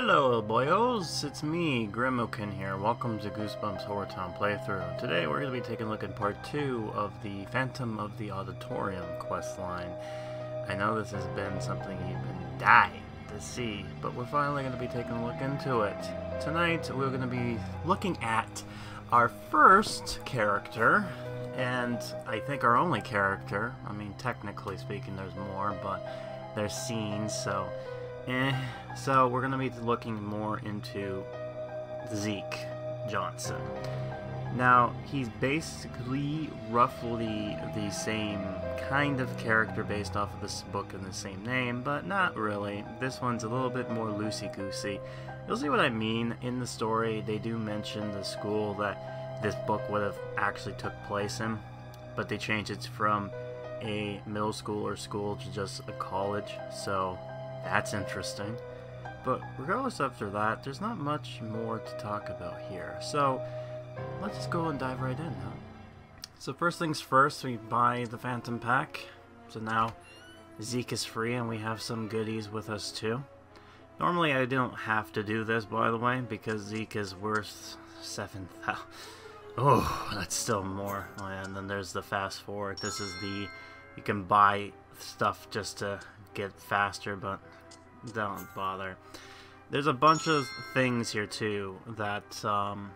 Hello, boyos! It's me, Grimokan here. Welcome to Goosebumps Horror Town playthrough. Today we're going to be taking a look at part 2 of the Phantom of the Auditorium questline. I know this has been something you've been dying to see, but we're finally going to be taking a look into it. Tonight we're going to be looking at our first character, and I think our only character. I mean, technically speaking, there's more, but there's scenes, so... So we're going to be looking more into Zeke Johnson. Now, he's basically roughly the same kind of character based off of this book and the same name, but not really. This one's a little bit more loosey-goosey. You'll see what I mean. In the story, they do mention the school that this book would have actually took place in, but they changed it from a middle school or school to just a college, so... that's interesting. But regardless after that, there's not much more to talk about here. So let's just go and dive right in, huh? So first things first, we buy the Phantom Pack. So now Zeke is free and we have some goodies with us too. Normally I don't have to do this, by the way, because Zeke is worth 7,000. Oh, that's still more. And then there's the fast forward. This is the... you can buy stuff just to... get faster, but don't bother. There's a bunch of things here too that I'm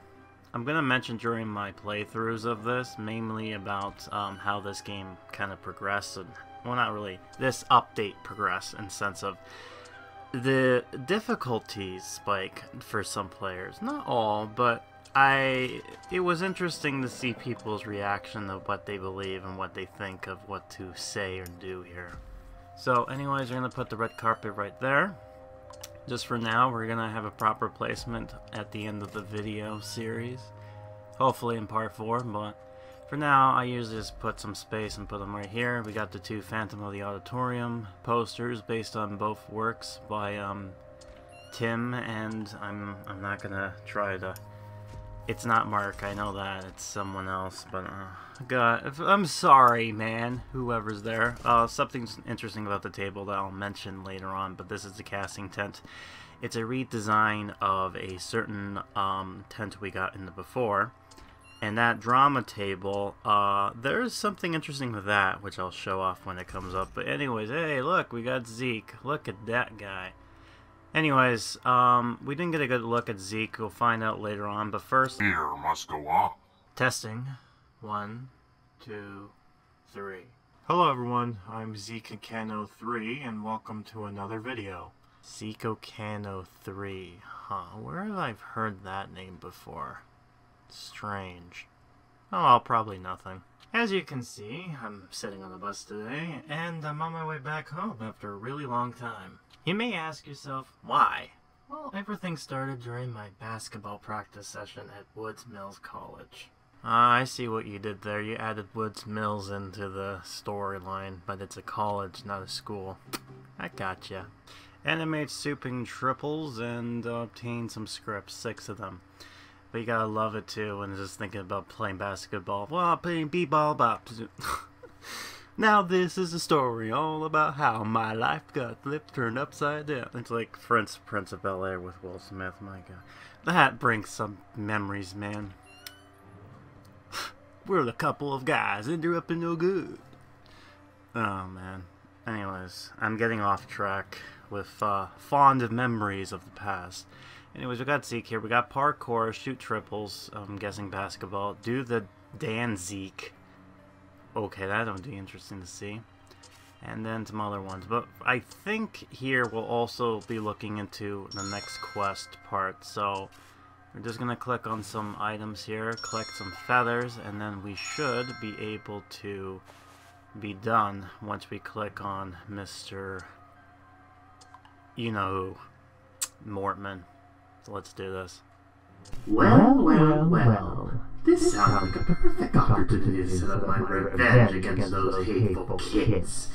gonna mention during my playthroughs of this, mainly about how this game kind of progressed, and well, not really, this update progressed in the sense of the difficulties spike for some players, not all, but it was interesting to see people's reaction of what they believe and what they think of what to say or do here. So anyways, we're going to put the red carpet right there. Just for now, we're going to have a proper placement at the end of the video series. Hopefully in part 4, but for now, I usually just put some space and put them right here. We got the two Phantom of the Auditorium posters based on both works by Tim, and I'm not going to try to... it's not Mark, I know that, it's someone else, but God, I'm sorry, man, whoever's there. Something's interesting about the table that I'll mention later on, but this is the casting tent. It's a redesign of a certain tent we got in the before, and that drama table, there's something interesting with that, which I'll show off when it comes up. But anyways, hey, look, we got Zeke, look at that guy. Anyways, we didn't get a good look at Zeke. We'll find out later on, but first... fear must go on. Testing. 1, 2, 3. Hello everyone, I'm ZekeCano3, and welcome to another video. ZekeCano3. Huh, where have I heard that name before? Strange. Oh, well, probably nothing. As you can see, I'm sitting on the bus today, and I'm on my way back home after a really long time. You may ask yourself, why? Well, everything started during my basketball practice session at Woods Mills College. Ah, I see what you did there. You added Woods Mills into the storyline, but it's a college, not a school. I gotcha. Animate souping triples and obtain some scripts, 6 of them. But you gotta love it too when just thinking about playing basketball. Well, playing b-ball bop. Now this is a story all about how my life got flipped, turned upside down. It's like Prince of Bel-Air with Will Smith, my god. That brings some memories, man. We're the couple of guys interrupting no good. Oh, man. Anyways, I'm getting off track with fond memories of the past. Anyways, we got Zeke here. We got parkour, shoot triples, I'm guessing basketball, do the Dan Zeke. Okay, that'll be interesting to see. And then some other ones. But I think here we'll also be looking into the next quest part. So we're just going to click on some items here, collect some feathers, and then we should be able to be done once we click on Mr. You know, Mortman. So let's do this. Well. This sounds like a perfect opportunity to set up my revenge against those hateful kids.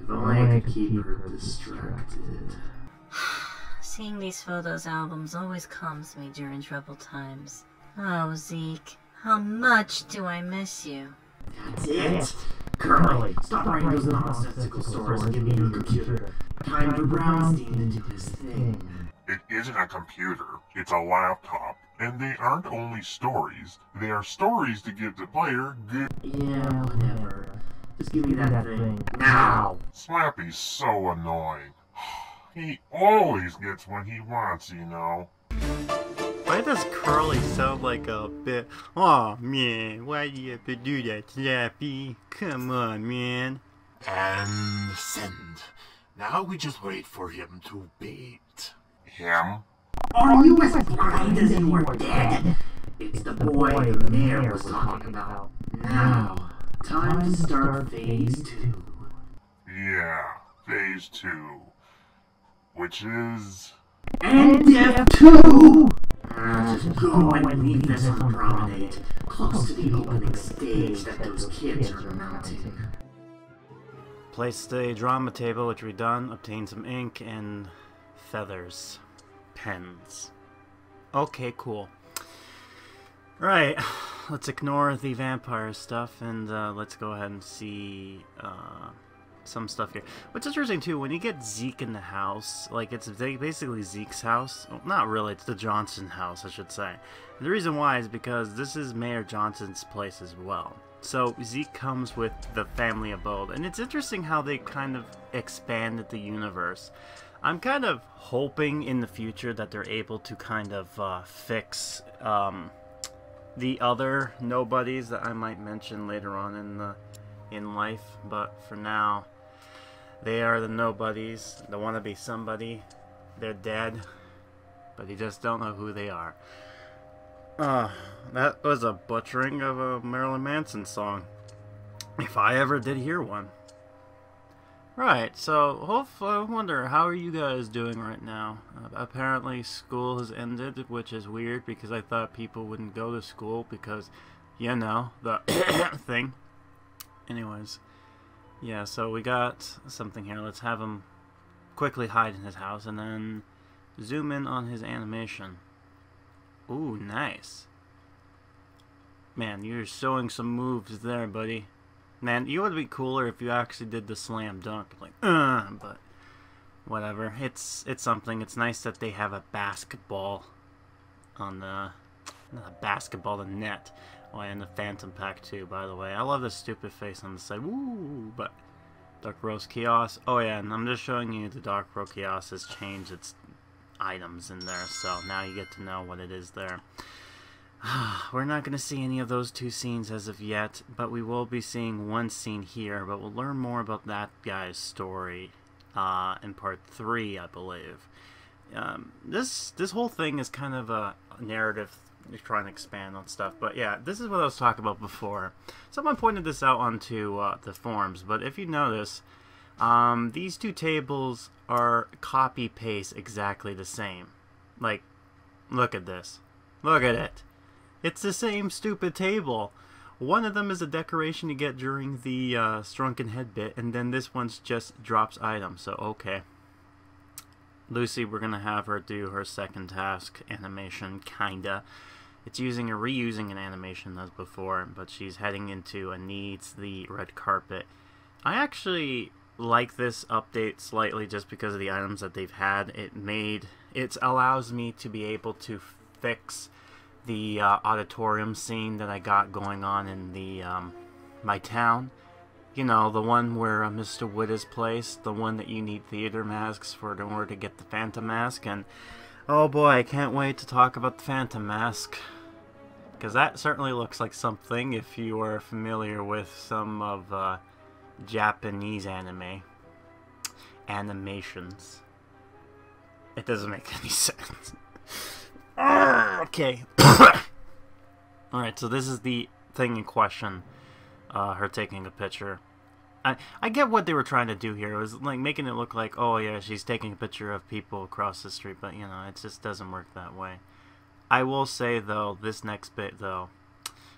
If only I could keep her distracted. Seeing these photos albums always calms me during troubled times. Oh, Zeke, how much do I miss you? That's it! Curly, stop writing those nonsensical stories and give me your computer. Time for Brownstein to do this thing. It isn't a computer, it's a laptop. And they aren't only stories, they are stories to give the player good— Yeah, whatever. Just give me that thing. Now! Slappy's so annoying. He always gets what he wants, you know. Why does Curly sound like a bit— Aw, man, why do you have to do that, Slappy? Come on, man. And send. Now we just wait for him to bait. Him? Are you as blind as you were dead? It's the boy the mayor was talking about. Now, time to start phase 2. Yeah, phase 2. Which is... NDF2! Just go and leave this on the promenade, close to the opening stage that those kids are mounting. Place the drama table, which we done, obtain some ink and feathers. Pens. Okay, cool. Right, let's ignore the vampire stuff and let's go ahead and see some stuff here. What's interesting too, when you get Zeke in the house, like it's basically Zeke's house. Well, not really, it's the Johnson house, I should say. And the reason why is because this is Mayor Johnson's place as well. So Zeke comes with the family abode, and it's interesting how they kind of expanded the universe. I'm kind of hoping in the future that they're able to kind of fix the other nobodies that I might mention later on in life, but for now they are the nobodies, the wannabe somebody. They're dead, but you just don't know who they are. That was a butchering of a Marilyn Manson song, if I ever did hear one. Right, so hopefully, I wonder, how are you guys doing right now? Apparently school has ended, which is weird because I thought people wouldn't go to school because, you know, the thing. Anyways, yeah, so we got something here. Let's have him quickly hide in his house and then zoom in on his animation. Ooh, nice. Man, you're showing some moves there, buddy. Man, you would be cooler if you actually did the slam dunk. Like, but whatever. It's something. It's nice that they have a basketball on the... Not a basketball, the net. Oh, and the Phantom Pack, too, by the way. I love the stupid face on the side. Woo! But Dark Rose Kiosk. Oh, yeah, and I'm just showing you the Dark Rose Kiosk has changed its items in there. So now you get to know what it is there. We're not going to see any of those two scenes as of yet, but we will be seeing one scene here, but we'll learn more about that guy's story in part 3, I believe. This whole thing is kind of a narrative, trying to expand on stuff, but yeah, this is what I was talking about before. Someone pointed this out onto the forums, but if you notice, these two tables are copy-paste exactly the same. Like, look at this. Look at it. It's the same stupid table. One of them is a decoration you get during the Shrunken Head bit, and then this one's just drops items, so okay. Lucy, we're going to have her do her second task animation, kinda. It's using or reusing an animation as before, but she's heading into and needs the red carpet. I actually like this update slightly just because of the items that they've had. It allows me to be able to fix the auditorium scene that I got going on in the my town. You know, the one where Mr. Wood is placed, the one that you need theater masks for in order to get the Phantom Mask, and oh boy, I can't wait to talk about the Phantom Mask, because that certainly looks like something if you are familiar with some of Japanese animations. It doesn't make any sense. Okay. Alright, so this is the thing in question. Her taking a picture. I get what they were trying to do here. It was like making it look like, oh yeah, she's taking a picture of people across the street, but you know, it just doesn't work that way. I will say though, this next bit though.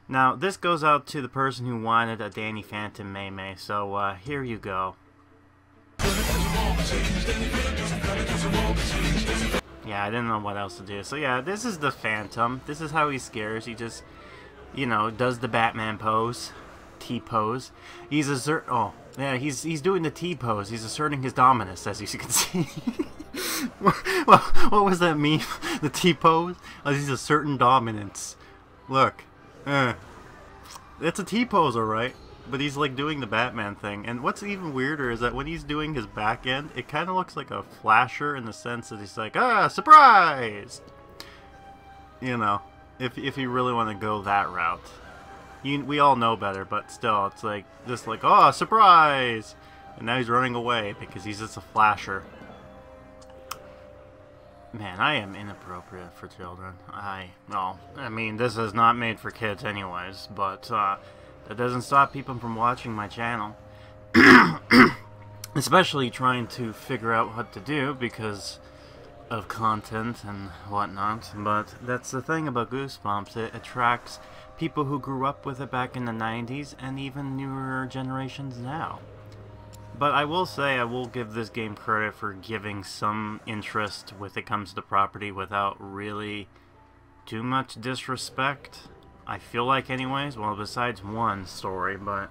Now, this goes out to the person who wanted a Danny Phantom May-May, so here you go. Yeah, I didn't know what else to do. So yeah, this is the Phantom. This is how he scares. He just, you know, does the Batman pose. T-pose. He's asserting... Oh, yeah, he's doing the T-pose. He's asserting his dominance, as you can see. What was that meme? The T-pose? Oh, he's asserting dominance. Look. It's a T-pose, alright? But he's, like, doing the Batman thing. And what's even weirder is that when he's doing his back end, it kind of looks like a flasher in the sense that he's like, ah, surprised! You know, if you really want to go that route. We all know better, but still, it's like, just like, oh, surprise! And now he's running away because he's just a flasher. Man, I am inappropriate for children. I mean, this is not made for kids anyways, but, that doesn't stop people from watching my channel. Especially trying to figure out what to do because of content and whatnot. But that's the thing about Goosebumps. It attracts people who grew up with it back in the 90s and even newer generations now. But I will say, I will give this game credit for giving some interest when it comes to property without really too much disrespect. I feel like anyways, well, besides one story, but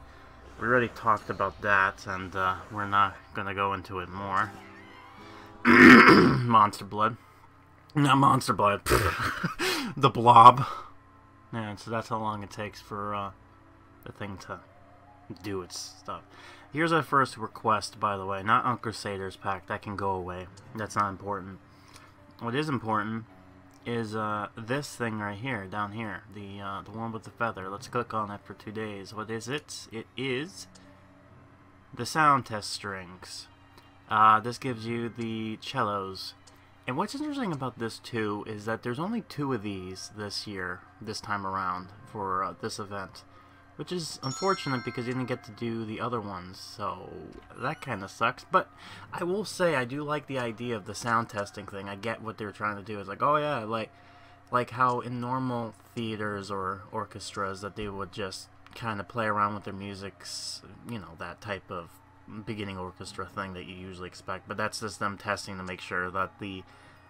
we already talked about that, and we're not gonna go into it more. Monster Blood. Not Monster Blood. The Blob. Yeah, so that's how long it takes for the thing to do its stuff. Here's our first request, by the way. Not Uncle Sader's Pact. That can go away. That's not important. What is important is this thing right here, down here, the one with the feather. Let's click on it for 2 days. What is it? It is the sound test strings. This gives you the cellos. And what's interesting about this too is that there's only 2 of these this year, this time around, for this event. Which is unfortunate because you didn't get to do the other ones, so that kind of sucks. But I will say I do like the idea of the sound testing thing. I get what they're trying to do. It's like, oh yeah, like how in normal theaters or orchestras that they would just kind of play around with their music's, you know, that type of beginning orchestra thing that you usually expect. But that's just them testing to make sure that the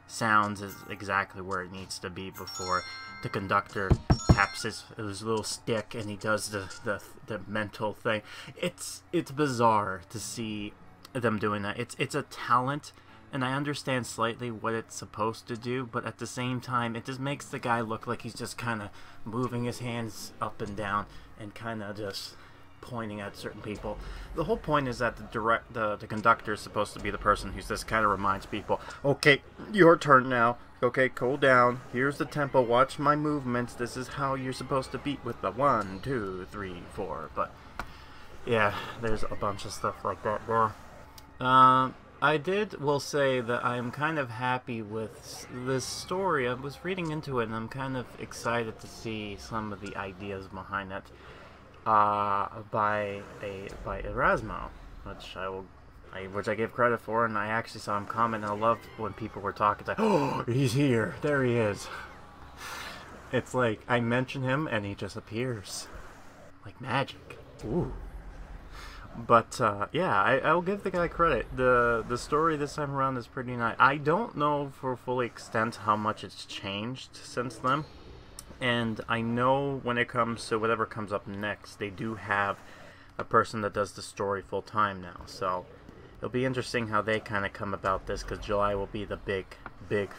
sounds is exactly where it needs to be before the conductor taps his little stick and he does the mental thing. It's bizarre to see them doing that. It's a talent, and I understand slightly what it's supposed to do, but at the same time, it just makes the guy look like he's just kind of moving his hands up and down and kind of just pointing at certain people. The whole point is that the conductor is supposed to be the person who's just kind of reminds people, okay, your turn now. Okay, cool down. Here's the tempo. Watch my movements. This is how you're supposed to beat with the 1, 2, 3, 4. But yeah, there's a bunch of stuff like that there. I will say that I'm kind of happy with this story. I was reading into it, and I'm kind of excited to see some of the ideas behind it. By Erasmo, which I give credit for, and I actually saw him comment, and I loved when people were talking, it's like, oh, he's here, there he is. It's like, I mention him, and he just appears. Like magic. Ooh. But, yeah, I'll give the guy credit. The story this time around is pretty nice. I don't know for full extent how much it's changed since then. And I know when it comes to whatever comes up next, they do have a person that does the story full time now. So it'll be interesting how they kind of come about this, because July will be the big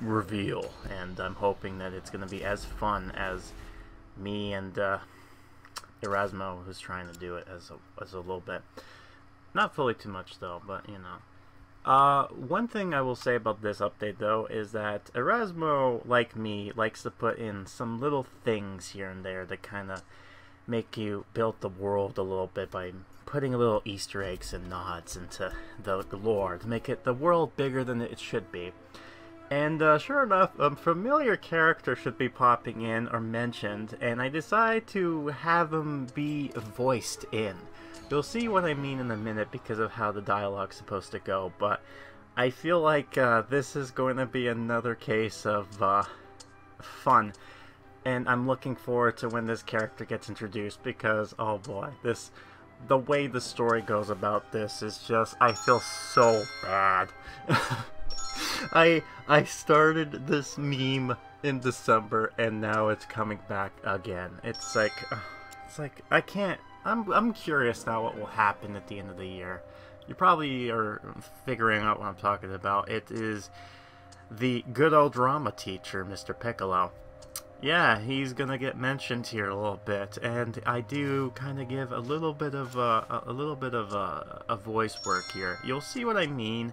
reveal. And I'm hoping that it's going to be as fun as me and Erasmo, who's trying to do it as a little bit. Not fully too much, though, but you know. One thing I will say about this update, though, is that Erasmo, like me, likes to put in some little things here and there that kind of make you build the world a little bit by putting little Easter eggs and nods into the lore to make it the world bigger than it should be. And sure enough, a familiar character should be popping in or mentioned, and I decide to have him be voiced in. You'll see what I mean in a minute because of how the dialogue's supposed to go, but I feel like this is going to be another case of fun, and I'm looking forward to when this character gets introduced because, oh boy, the way the story goes about this is just, I feel so bad. I started this meme in December, and now it's coming back again. It's like I can't I'm curious now what will happen at the end of the year. You probably are figuring out what I'm talking about. It is the good old drama teacher, Mr. Piccolo. Yeah, he's gonna get mentioned here a little bit, and I do kind of give a little bit of a voice work here. You'll see what I mean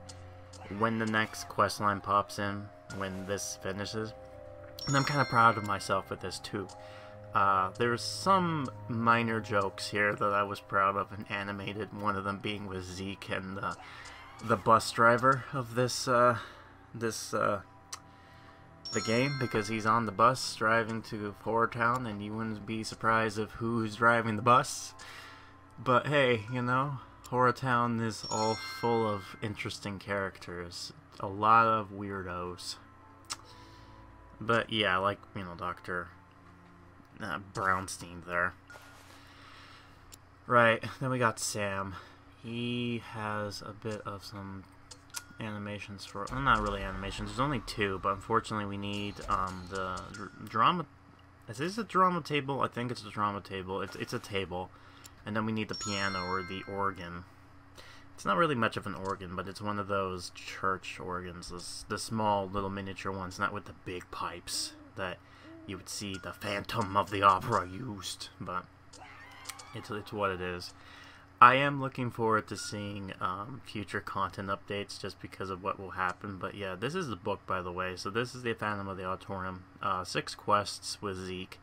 when the next questline pops in, when this finishes. And I'm kind of proud of myself with this too. There's some minor jokes here that I was proud of and animated, one of them being with Zeke and the bus driver of this, the game, because he's on the bus driving to Horror Town, and you wouldn't be surprised of who's driving the bus. But hey, you know, Horror Town is all full of interesting characters, a lot of weirdos. But yeah, like, you know, Dr. Brownstein there. Right, then we got Sam. He has a bit of some animations for, well, not really animations, there's only two, but unfortunately we need the drama, is this a drama table? I think it's a drama table, it's a table, and then we need the piano or the organ. It's not really much of an organ, but it's one of those church organs, the small little miniature ones, not with the big pipes that you would see the Phantom of the Opera used, but it's what it is. I am looking forward to seeing future content updates just because of what will happen, but yeah, this is the book, by the way. So this is The Phantom of the Auditorium, 6 quests with Zeke,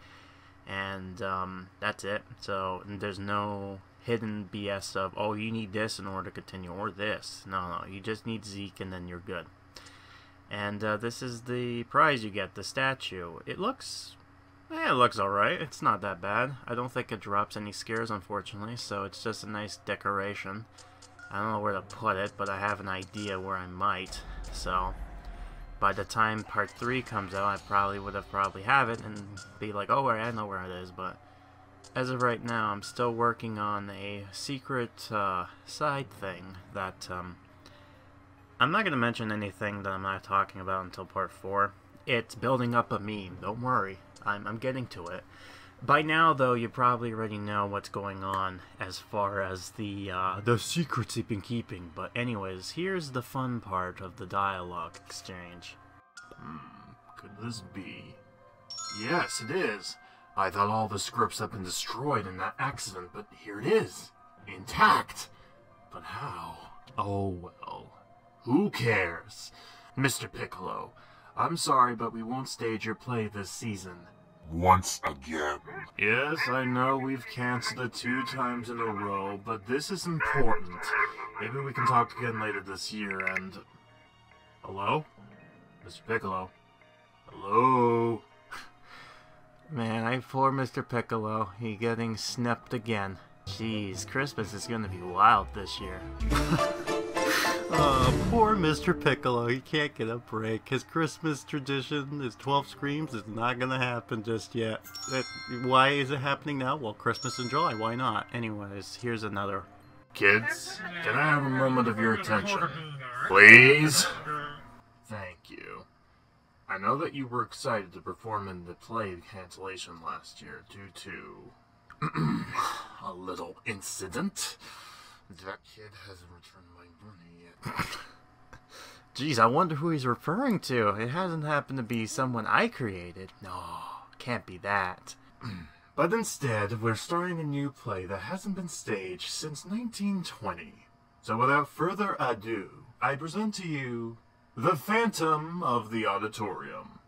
and that's it. So there's no hidden BS of, oh, you need this in order to continue, or this. No, you just need Zeke and then you're good. And this is the prize you get, the statue. It looks, it looks alright. It's not that bad. I don't think it drops any scares, unfortunately, so it's just a nice decoration. I don't know where to put it, but I have an idea where I might. So by the time part 3 comes out, I probably would have have it and be like, oh, I know where it is. But as of right now, I'm still working on a secret side thing that I'm not going to mention anything that I'm not talking about until part 4. It's building up a meme, don't worry. I'm getting to it. By now, though, you probably already know what's going on as far as the secrets he's been keeping. But anyways, here's the fun part of the dialogue exchange. Could this be? Yes, it is. I thought all the scripts had been destroyed in that accident, but here it is. Intact. But how? Oh, well. Who cares? Mr. Piccolo, I'm sorry, but we won't stage your play this season. Once again. Yes, I know we've canceled it 2 times in a row, but this is important. Maybe we can talk again later this year and... Hello? Mr. Piccolo? Hello? Man, I for Mr. Piccolo. He getting snipped again. Jeez, Christmas is gonna be wild this year. Oh, poor Mr. Piccolo, he can't get a break. His Christmas tradition, his 12 screams, is not gonna happen just yet. Why is it happening now? Well, Christmas in July, why not? Anyways, here's another. Kids, can I have a moment of your attention? Please? Thank you. I know that you were excited to perform in the play cancellation last year due to... a little incident. That kid hasn't returned my money yet. Jeez, I wonder who he's referring to. It hasn't happened to be someone I created. No, can't be that. But instead, we're starting a new play that hasn't been staged since 1920. So without further ado, I present to you The Phantom of the Auditorium.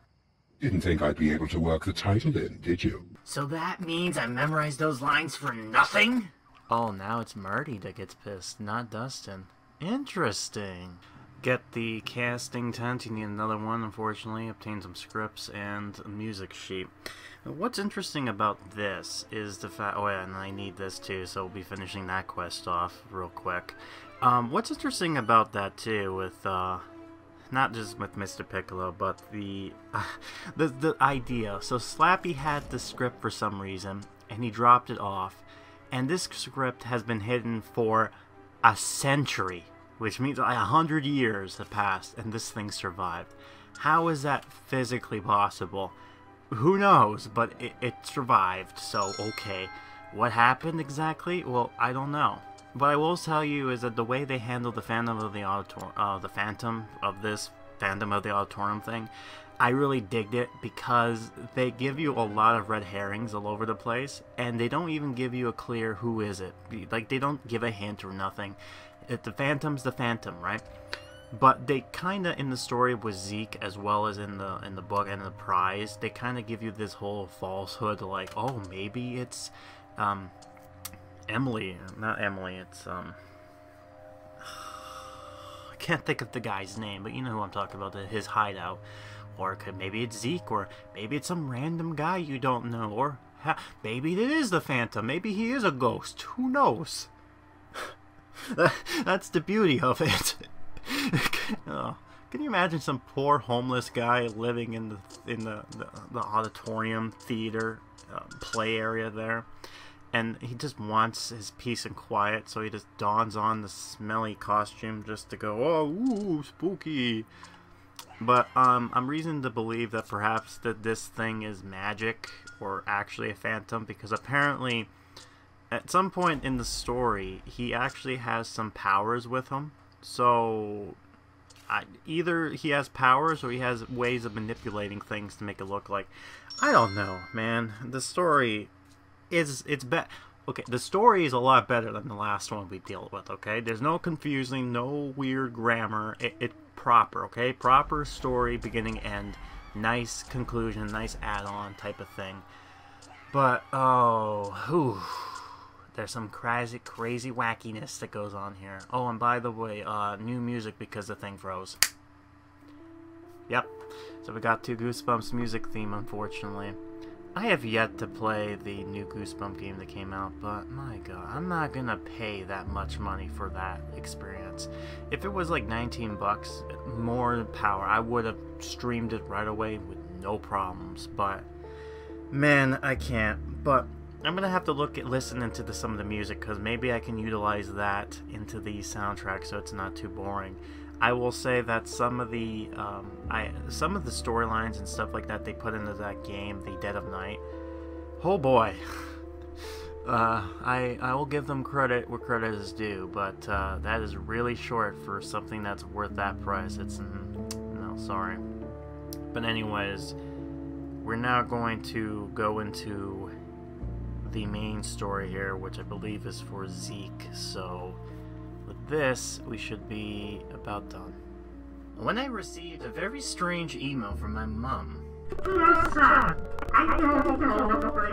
Didn't think I'd be able to work the title in, did you? So that means I memorized those lines for nothing? Oh, now it's Marty that gets pissed, not Dustin. Interesting. Get the casting tent, you need another one, unfortunately. Obtain some scripts and a music sheet. What's interesting about this is the fact... Oh, yeah, and I need this too, so we'll be finishing that quest off real quick. What's interesting about that too with... Not just with Mr. Piccolo, but the idea. So Slappy had the script for some reason, and he dropped it off. And this script has been hidden for a century, which means 100 years have passed, and this thing survived. How is that physically possible? Who knows, but it survived, so okay. What happened exactly? Well, I don't know. But I will tell you is that the way they handled the Phantom of the Auditorium, Phantom of the Auditorium thing, I really digged it because they give you a lot of red herrings all over the place, and they don't even give you a clear who is it. Like, they don't give a hint or nothing. If the Phantom's the Phantom, right? But they kind of, in the story with Zeke as well as in the book and the prize, they kind of give you this whole falsehood, like, oh, maybe it's Emily. Not Emily, it's I can't think of the guy's name, but you know who I'm talking about, his hideout. Or maybe it's Zeke, or maybe it's some random guy you don't know, or maybe it is the Phantom, maybe he is a ghost, who knows? That's the beauty of it. Oh, can you imagine some poor homeless guy living in the auditorium theater play area there, and he just wants his peace and quiet, so he just dons on the smelly costume just to go, oh, ooh, spooky. But I'm reason to believe that perhaps that this thing is magic or actually a phantom, because apparently at some point in the story he actually has some powers with him. So either he has powers or he has ways of manipulating things to make it look like, I don't know, man. The story is okay, the story is a lot better than the last one we dealt with, okay? There's no confusing, no weird grammar. It's proper, okay? Proper story, beginning, end. Nice conclusion, nice add-on type of thing. But, oh, whew. There's some crazy wackiness that goes on here. Oh, and by the way, new music because the thing froze. Yep. So we got two Goosebumps music theme, unfortunately. I have yet to play the new Goosebumps game that came out, but my god, I'm not gonna pay that much money for that experience. If it was like 19 bucks, more power, I would have streamed it right away with no problems, but man, I can't. But I'm gonna have to listen into some of the music, because maybe I can utilize that into the soundtrack so it's not too boring. I will say that some of the storylines and stuff like that they put into that game, the Dead of Night, oh boy, I will give them credit where credit is due, but that is really short for something that's worth that price. It's no, sorry. But anyways, we're now going to go into the main story here, which I believe is for Zeke, so with this, we should be about done. When I received a very strange email from my mum. Dear son, I know that you're going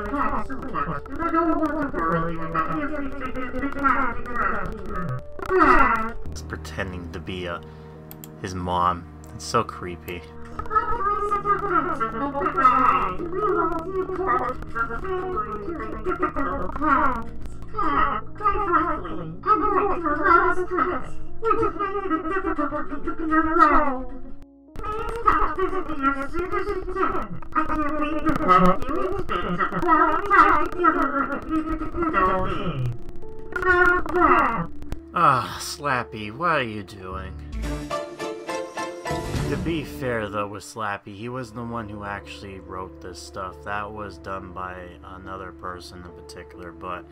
to have some cash, but I don't want to worry about everything that you're having around here. Ah! It's pretending to be his mom. It's so creepy. Ah, Slappy, what are you doing? To be fair, though, with Slappy, he was the one who actually wrote this stuff. That was done by another person in particular, but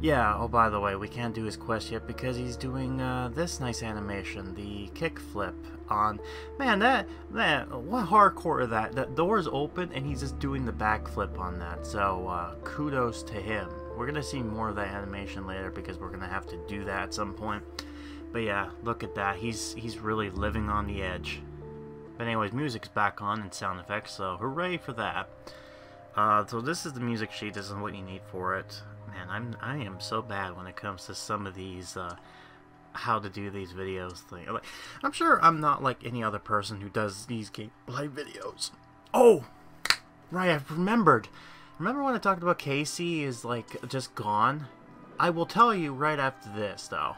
yeah, oh, by the way, we can't do his quest yet because he's doing this nice animation, the kickflip on... Man, what hardcore of that? That door's open, and he's just doing the backflip on that, so kudos to him. We're going to see more of that animation later because we're going to have to do that at some point. But yeah, look at that. He's really living on the edge. But anyways, music's back on and sound effects, so hooray for that. So this is the music sheet. This is what you need for it. Man, I am so bad when it comes to some of these how to do these videos thing. I'm sure I'm not like any other person who does these gameplay videos. Oh, right, I've remembered. Remember when I talked about Casey is like just gone? I will tell you right after this, though.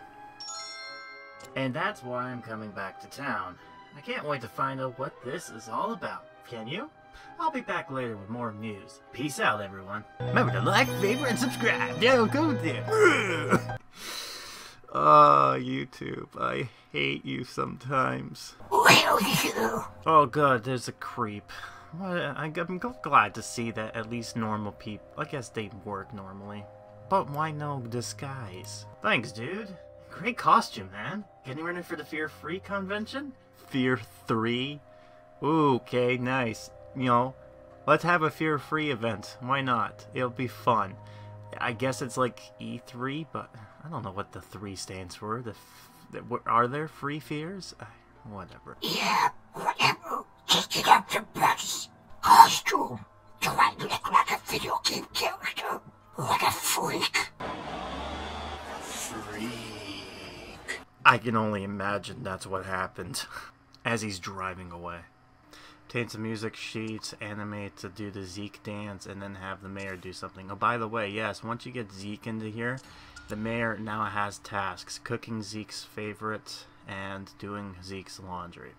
And that's why I'm coming back to town. I can't wait to find out what this is all about, can you? I'll be back later with more news. Peace out, everyone. Remember to like, favorite, and subscribe. Now go there. YouTube, I hate you sometimes. Will you? Oh god, there's a creep. What? I'm glad to see that at least normal people, I guess they work normally. but why no disguise? Thanks, dude. Great costume, man. Getting ready for the Fear Free Convention? Fear 3? Ooh, okay, nice. You know, let's have a Fear Free event. Why not? It'll be fun. I guess it's like E3, but I don't know what the 3 stands for. Are there free fears? Whatever. Yeah, whatever. Just get up your best costume. Do I look like a video game character? Like a freak? Freak. I can only imagine that's what happened. As he's driving away. Obtain some music sheets, animate to do the Zeke dance, and then have the mayor do something. Oh, by the way, yes, once you get Zeke into here, the mayor now has tasks. Cooking Zeke's favorite and doing Zeke's laundry,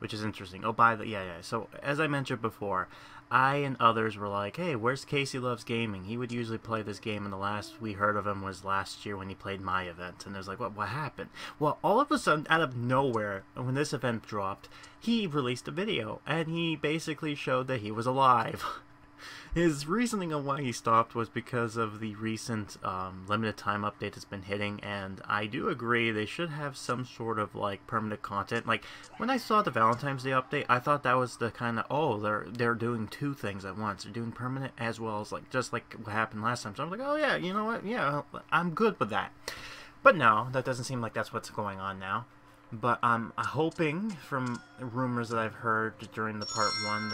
which is interesting. Oh, by the yeah. So, as I mentioned before, I and others were like, hey, where's Casey Loves Gaming? He would usually play this game, and the last we heard of him was last year when he played my event. And it was like, what happened? Well, all of a sudden, out of nowhere, when this event dropped, he released a video, and he basically showed that he was alive. His reasoning on why he stopped was because of the recent limited time update that's been hitting, and I do agree they should have some sort of like permanent content. Like when I saw the Valentine's Day update, I thought that was the kind of, oh, they're doing two things at once. They're doing permanent as well as like just like what happened last time. So I was like, oh yeah, you know what? Yeah, I'm good with that. But no, that doesn't seem like that's what's going on now. But I'm hoping, from rumors that I've heard during the part 1,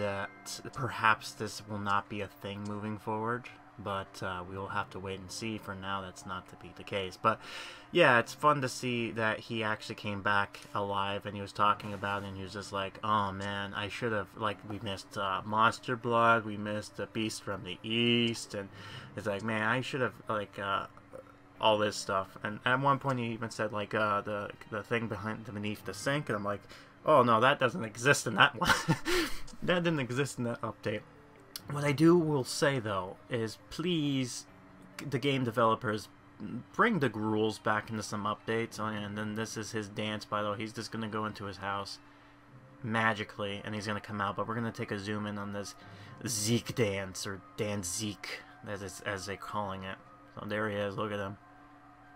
that perhaps this will not be a thing moving forward. But we will have to wait and see. For now, that's not to be the case. But yeah, it's fun to see that he actually came back alive, and he was talking about it, and he was just like, oh man, I should have, like, we missed Monster Blood, we missed the Beast from the East, and it's like, man, I should have, like, all this stuff. And at one point he even said, like, the thing beneath the sink, and I'm like, oh no, that doesn't exist in that one. That didn't exist in that update. What I will say though is, please, the game developers, bring the rules back into some updates. And then this is his dance, by the way. He's just gonna go into his house magically and he's gonna come out, but we're gonna take a zoom in on this Zeke dance, or dance Zeke as they're calling it. So there he is, look at him.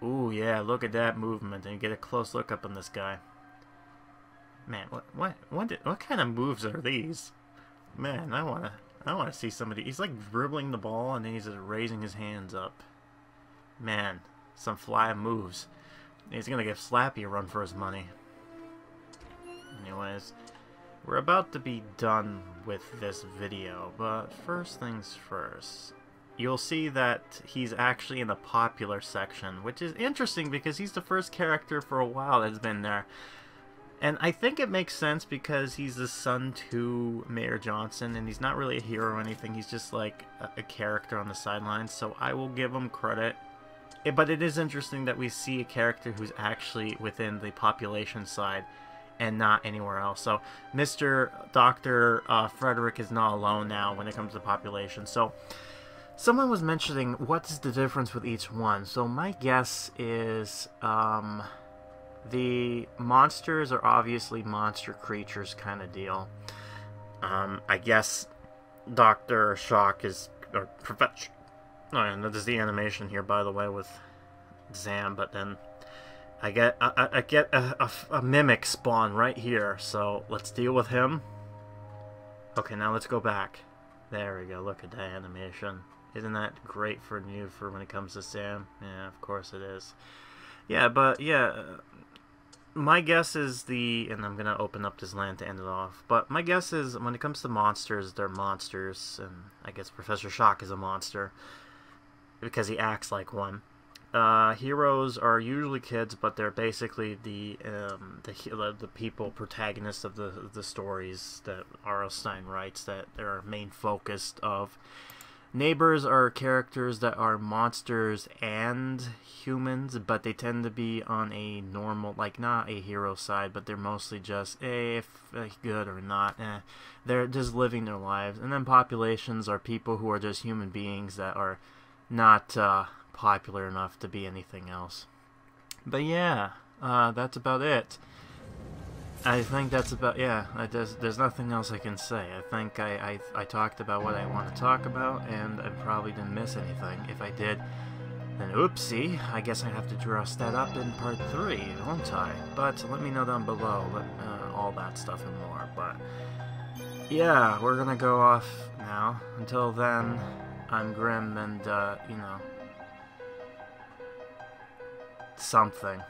Ooh, yeah, look at that movement, and get a close look up on this guy. Man, what kind of moves are these? Man, I wanna see somebody. He's like dribbling the ball, and then he's just raising his hands up. Man, some fly moves. He's gonna give Slappy a run for his money. Anyways, we're about to be done with this video, but first things first. You'll see that he's actually in the popular section, which is interesting because he's the first character for a while that's been there. And I think it makes sense because he's the son to Mayor Johnson, and he's not really a hero or anything. He's just like a character on the sidelines, so I will give him credit. But it is interesting that we see a character who's actually within the population side and not anywhere else. So Mr. Dr. Frederick is not alone now when it comes to population. So someone was mentioning, what's the difference with each one? So my guess is the monsters are obviously monster creatures kind of deal. I guess Dr. Shock is, or Professor, oh, and there's the animation here, by the way, with Zam, but then I get a mimic spawn right here, so let's deal with him. Okay, now let's go back. There we go, look at that animation. Isn't that great for new for when it comes to Sam? Yeah, of course it is. Yeah, but yeah, my guess is the, and I'm gonna open up this land to end it off. But my guess is when it comes to monsters, they're monsters, and I guess Professor Shock is a monster because he acts like one. Heroes are usually kids, but they're basically the people, protagonists of the stories that R.L. Stine writes, that they're main focus of. Neighbors are characters that are monsters and humans, but they tend to be on a normal, like, not a hero side, but they're mostly just, eh, if good or not, eh. They're just living their lives. And then populations are people who are just human beings that are not popular enough to be anything else. But yeah, that's about it. I think that's about, yeah, there's nothing else I can say. I think I talked about what I want to talk about, and I probably didn't miss anything. If I did, then oopsie, I guess I have to dress that up in part 3, won't I? But let me know down below, all that stuff and more. But yeah, we're gonna go off now. Until then, I'm Grim, and, you know, something.